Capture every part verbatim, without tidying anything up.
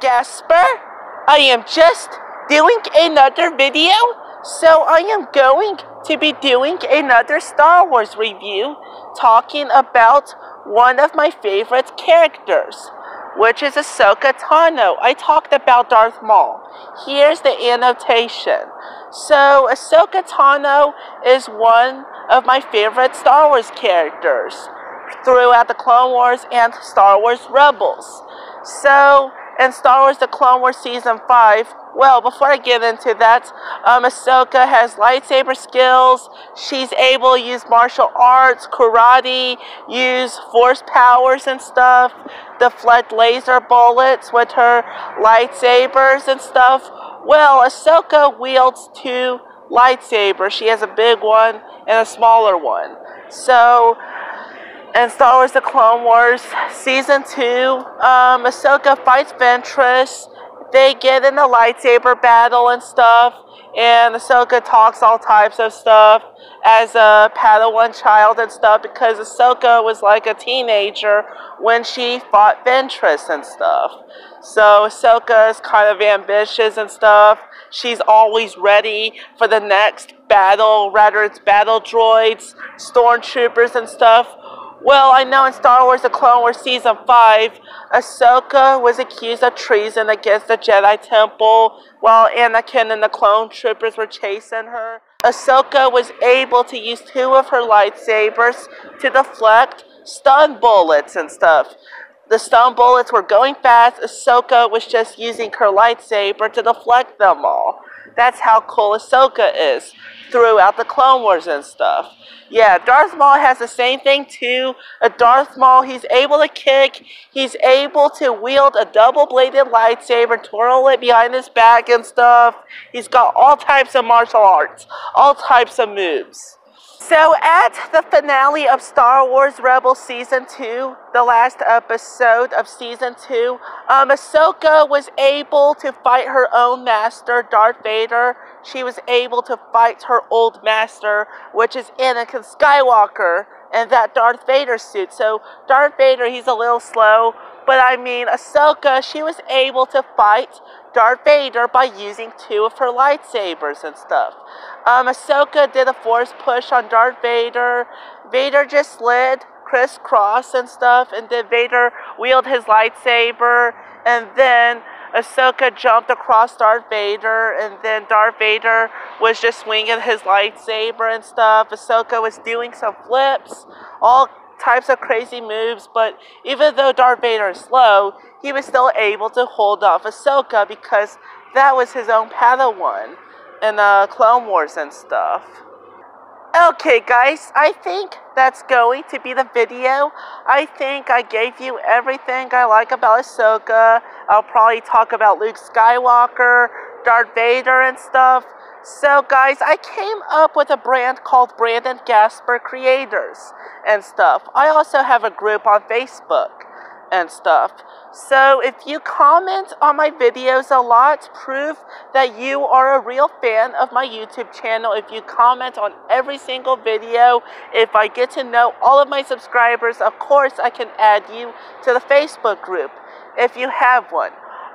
Gasper. I am just doing another video, so I am going to be doing another Star Wars review talking about one of my favorite characters, which is Ahsoka Tano. I talked about Darth Maul. Here's the annotation. So Ahsoka Tano is one of my favorite Star Wars characters throughout the Clone Wars and Star Wars Rebels. So in Star Wars The Clone Wars Season five, well, before I get into that, um, Ahsoka has lightsaber skills. She's able to use martial arts, karate, use force powers and stuff, deflect laser bullets with her lightsabers and stuff. Well, Ahsoka wields two lightsabers. She has a big one and a smaller one. So in Star Wars The Clone Wars Season two, um, Ahsoka fights Ventress. They get in a lightsaber battle and stuff, and Ahsoka talks all types of stuff as a Padawan child and stuff, because Ahsoka was like a teenager when she fought Ventress and stuff. So Ahsoka is kind of ambitious and stuff. She's always ready for the next battle, rather it's battle droids, stormtroopers and stuff. Well, I know in Star Wars The Clone Wars Season five, Ahsoka was accused of treason against the Jedi Temple while Anakin and the clone troopers were chasing her. Ahsoka was able to use two of her lightsabers to deflect stun bullets and stuff. The stun bullets were going fast. Ahsoka was just using her lightsaber to deflect them all. That's how cool Ahsoka is throughout the Clone Wars and stuff. Yeah, Darth Maul has the same thing too. A Darth Maul, he's able to kick. He's able to wield a double-bladed lightsaber, twirl it behind his back and stuff. He's got all types of martial arts, all types of moves. So at the finale of Star Wars Rebels Season two, the last episode of Season two, um, Ahsoka was able to fight her own master, Darth Vader. She was able to fight her old master, which is Anakin Skywalker, in that Darth Vader suit. So Darth Vader, he's a little slow, but I mean, Ahsoka, she was able to fight Darth Vader by using two of her lightsabers and stuff. Um, Ahsoka did a force push on Darth Vader. Vader just slid crisscross and stuff, and then Vader wielded his lightsaber, and then Ahsoka jumped across Darth Vader, and then Darth Vader was just swinging his lightsaber and stuff. Ahsoka was doing some flips, all types of crazy moves, but even though Darth Vader is slow, he was still able to hold off Ahsoka because that was his own Padawan in uh, Clone Wars and stuff. Okay guys, I think that's going to be the video. I think I gave you everything I like about Ahsoka. I'll probably talk about Luke Skywalker, Darth Vader and stuff. So guys, I came up with a brand called Brandon Gasper Creators and stuff. I also have a group on Facebook and stuff. So if you comment on my videos a lot, prove that you are a real fan of my YouTube channel. If you comment on every single video, if I get to know all of my subscribers, of course I can add you to the Facebook group if you have one.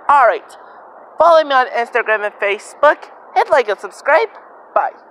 Alright, follow me on Instagram and Facebook, hit like and subscribe. Bye.